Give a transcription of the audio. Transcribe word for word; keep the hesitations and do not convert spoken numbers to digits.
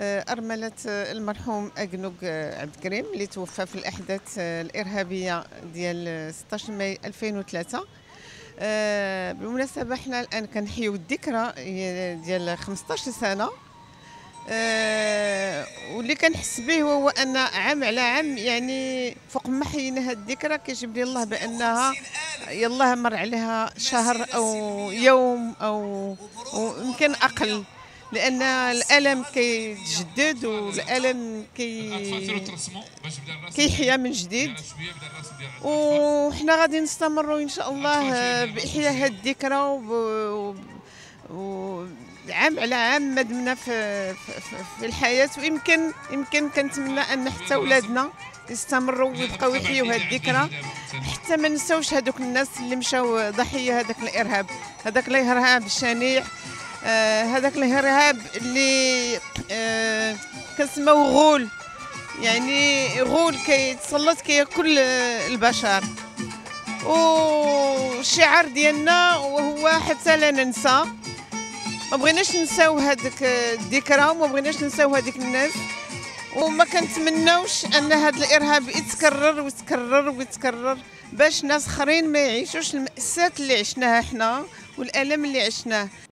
أرملة المرحوم أكنوغ عبد الكريم اللي توفى في الأحداث الإرهابية ديال ستة عشر ماي ألفين وثلاثة. بالمناسبة حنا الآن كنحيو الذكرى ديال خمسة عشر سنة، واللي كنحس به هو أن عام على عام يعني فوق ما حيينا هاد الذكرى كيجيب لي الله بأنها يلاه مر عليها شهر أو يوم أو يمكن أقل، لأن الألم كيتجدد والألم كي كيحيا من جديد، وحنا غادي نستمروا إن شاء الله بإحياء هذه الذكرى وعام على عام ما دمنا في, في, في الحياة. ويمكن يمكن كنتمنى أن حتى ولادنا يستمروا ويبقاو يحيوا هذه الذكرى، حتى ما نساوش هذوك الناس اللي مشاو ضحية هذاك الإرهاب، هذاك الإرهاب الشنيع، آه هذاك الارهاب اللي آه كنسموه غول، يعني غول كيتسلط كياكل البشر. والشعار ديالنا وهو حتى لا ننسى، ما بغيناش ننساو هذيك الذكرى وما بغيناش ننساو هذيك الناس، وما كنتمناوش ان هذا الارهاب يتكرر ويتكرر ويتكرر باش ناس اخرين ما يعيشوش المأساة اللي عشناها حنا والالم اللي عشناه.